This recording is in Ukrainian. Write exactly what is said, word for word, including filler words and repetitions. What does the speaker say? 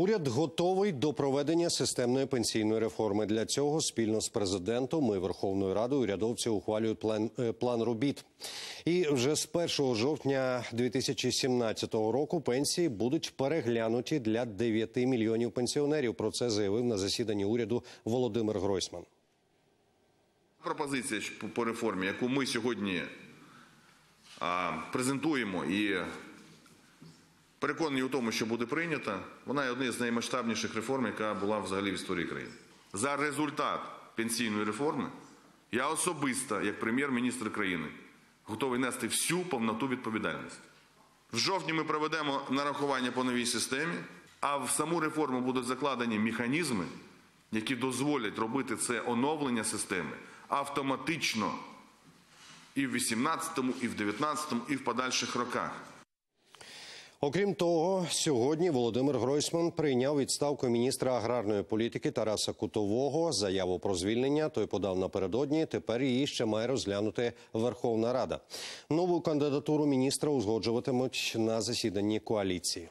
Уряд готовий до проведення системної пенсійної реформи. Для цього спільно з президентом і Верховною Радою урядовці ухвалюють план, план робіт. І вже з першого жовтня дві тисячі сімнадцятого року пенсії будуть переглянуті для дев'яти мільйонів пенсіонерів. Про це заявив на засіданні уряду Володимир Гройсман. Пропозиція по реформі, яку ми сьогодні а, презентуємо і переконані у тому, що буде прийнята, вона є однією з наймасштабніших реформ, яка була взагалі в історії країни. За результат пенсійної реформи я особисто, як прем'єр-міністр країни, готовий нести всю повноту відповідальність. В жовтні ми проведемо нарахування по новій системі, а в саму реформу будуть закладені механізми, які дозволять робити це оновлення системи автоматично і в вісімнадцятому, і в дев'ятнадцятому, і в подальших роках. Окрім того, сьогодні Володимир Гройсман прийняв відставку міністра аграрної політики Тараса Кутового. Заяву про звільнення той подав напередодні, тепер її ще має розглянути Верховна Рада. Нову кандидатуру міністра узгоджуватимуть на засіданні коаліції.